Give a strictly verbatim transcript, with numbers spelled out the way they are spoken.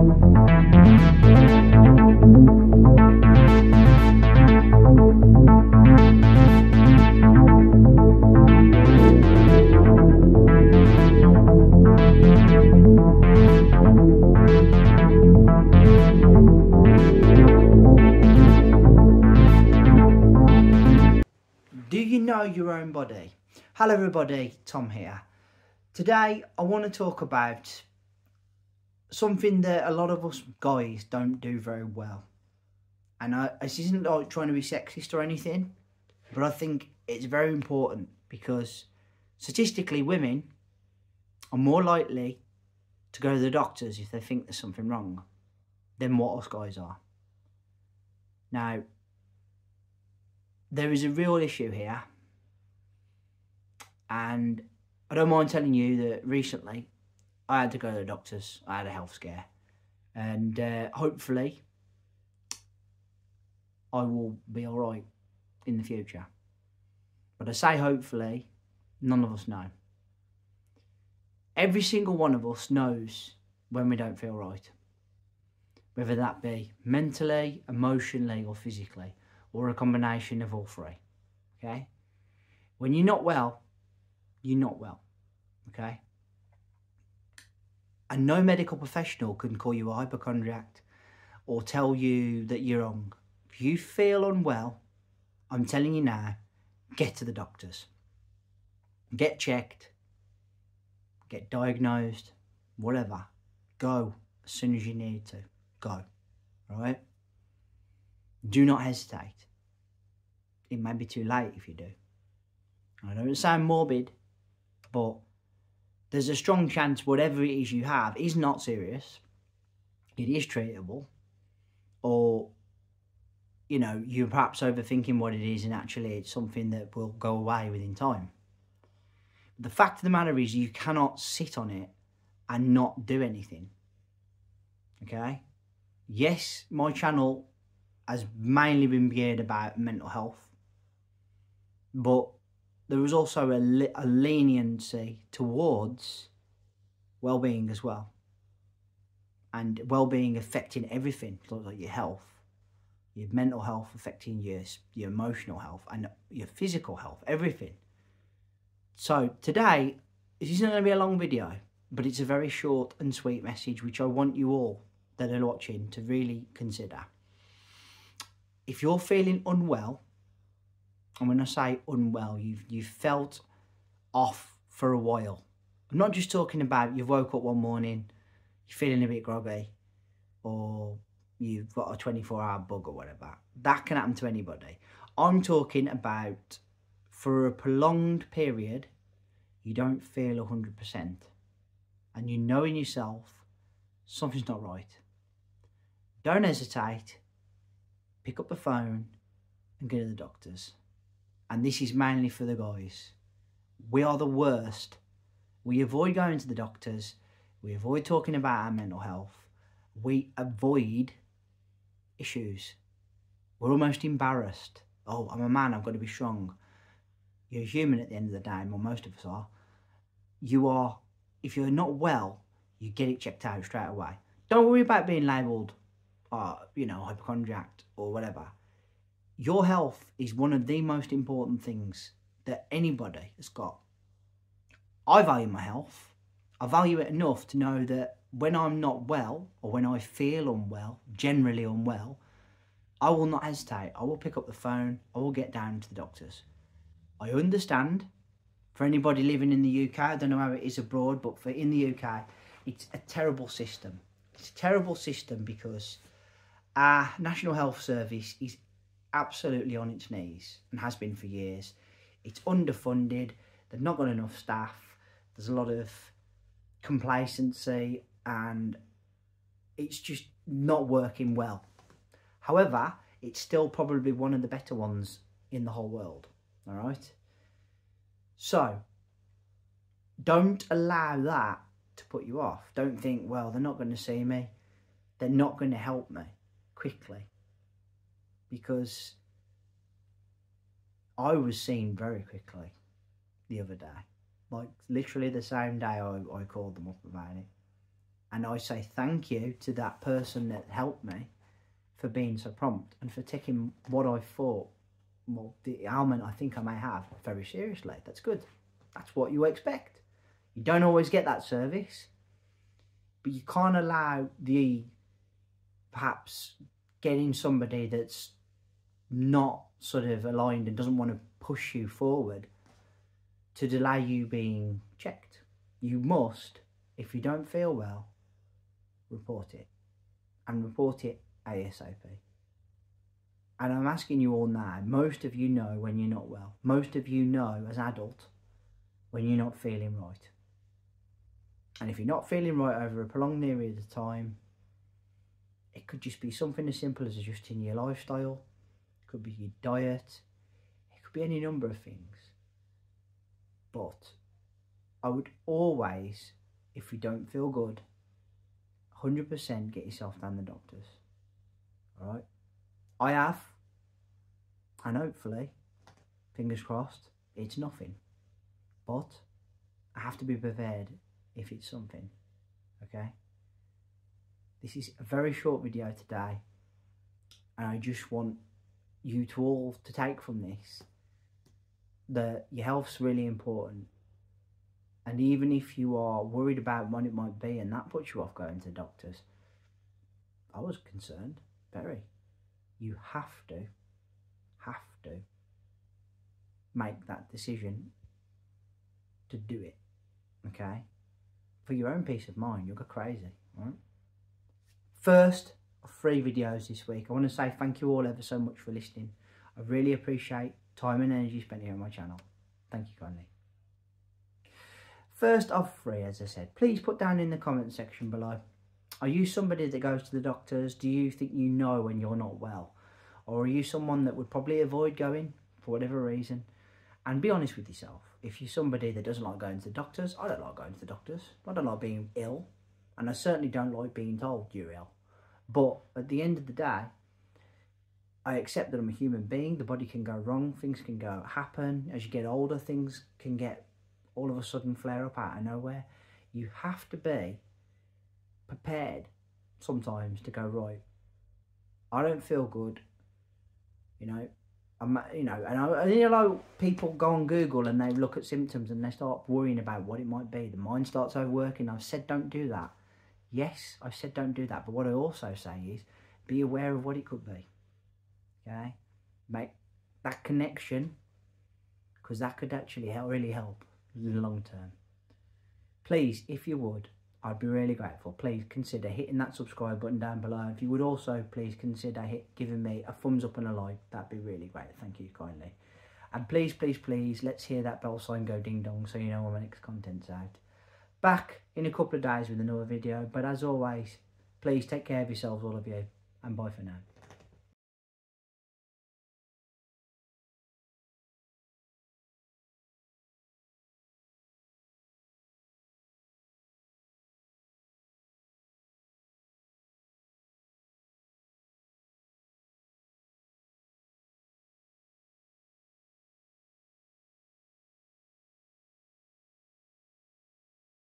Do you know your own body? Hello everybody, Tom here. Today I want to talk about something that a lot of us guys don't do very well. And I, this isn't like trying to be sexist or anything, but I think it's very important because statistically women are more likely to go to the doctors if they think there's something wrong than what us guys are. Now, there is a real issue here, and I don't mind telling you that recently I had to go to the doctors. I had a health scare, and uh, hopefully I will be all right in the future. But I say hopefully, none of us know. Every single one of us knows when we don't feel right, whether that be mentally, emotionally or physically, or a combination of all three, okay? When you're not well, you're not well, okay? And no medical professional can call you a hypochondriac or tell you that you're wrong. If you feel unwell, I'm telling you now, get to the doctors. Get checked, get diagnosed, whatever. Go as soon as you need to, go, all right? Do not hesitate. It may be too late if you do. I don't sound morbid, but there's a strong chance whatever it is you have is not serious, it is treatable, or, you know, you're perhaps overthinking what it is and actually it's something that will go away within time. The fact of the matter is you cannot sit on it and not do anything, okay? Yes, my channel has mainly been geared about mental health, but there was also a, le a leniency towards well-being as well, and well-being affecting everything, like your health, your mental health affecting your, your emotional health and your physical health, everything. So today, this isn't going to be a long video, but it's a very short and sweet message which I want you all that are watching to really consider. If you're feeling unwell, and when I say unwell, you've, you've felt off for a while. I'm not just talking about you've woke up one morning, you're feeling a bit groggy, or you've got a twenty-four hour bug or whatever. That can happen to anybody. I'm talking about for a prolonged period, you don't feel one hundred percent. And you know in yourself, something's not right. Don't hesitate. Pick up the phone and go to the doctors. And this is mainly for the guys. We are the worst. We avoid going to the doctors. We avoid talking about our mental health. We avoid issues. We're almost embarrassed. Oh, I'm a man, I've got to be strong. You're human at the end of the day, well, most of us are. You are, if you're not well, you get it checked out straight away. Don't worry about being labelled, uh, you know, hypochondriac or whatever. Your health is one of the most important things that anybody has got. I value my health. I value it enough to know that when I'm not well, or when I feel unwell, generally unwell, I will not hesitate. I will pick up the phone. I will get down to the doctors. I understand, for anybody living in the U K, I don't know how it is abroad, but for in the U K, it's a terrible system. It's a terrible system because our National Health Service is absolutely on its knees and has been for years. It's underfunded, they've not got enough staff, there's a lot of complacency and it's just not working well. However, it's still probably one of the better ones in the whole world, all right? So, don't allow that to put you off. Don't think, well, they're not going to see me, they're not going to help me quickly. Because I was seen very quickly the other day. Like, literally the same day I, I called them up about it. and I say thank you to that person that helped me for being so prompt and for taking what I thought, well, the ailment I think I may have, very seriously. That's good. That's what you expect. You don't always get that service, but you can't allow the perhaps getting somebody that's not sort of aligned and doesn't want to push you forward to delay you being checked. You must, if you don't feel well, report it, and report it ASAP. And I'm asking you all now, most of you know when you're not well. Most of you know as adults when you're not feeling right. And if you're not feeling right over a prolonged period of time, it could just be something as simple as adjusting your lifestyle. It could be your diet. It could be any number of things. But I would always, if you don't feel good, one hundred percent get yourself down the doctors. All right? I have. And hopefully, fingers crossed, it's nothing. But I have to be prepared if it's something, okay? This is a very short video today, and I just want you to all to take from this that your health's really important. And even if you are worried about what it might be and that puts you off going to doctors, I was concerned, very. You have to, have to make that decision to do it, okay? For your own peace of mind, you'll go crazy, right? First of three videos this week. I want to say thank you all ever so much for listening. I really appreciate time and energy spent here on my channel. Thank you kindly. First of three, as I said, please put down in the comment section below, are you somebody that goes to the doctors? Do you think you know when you're not well? Or are you someone that would probably avoid going for whatever reason? And be honest with yourself. If you're somebody that doesn't like going to the doctors, I don't like going to the doctors. I don't like being ill. And I certainly don't like being told you're ill. But at the end of the day, I accept that I'm a human being. The body can go wrong. Things can go happen. As you get older, things can get all of a sudden flare up out of nowhere. You have to be prepared sometimes to go, right, I don't feel good. You know, I'm, you know, and I, you know, people go on Google and they look at symptoms and they start worrying about what it might be. The mind starts overworking. I've said don't do that. Yes, I've said don't do that. But what I also say is be aware of what it could be. Okay? Make that connection, because that could actually help, really help in the long term. Please, if you would, I'd be really grateful. Please consider hitting that subscribe button down below. If you would also please consider hit, giving me a thumbs up and a like, that'd be really great. Thank you kindly. And please, please, please, let's hear that bell sign go ding dong so you know when my next content's out. Back in a couple of days with another video. But as always, please take care of yourselves, all of you. And bye for now.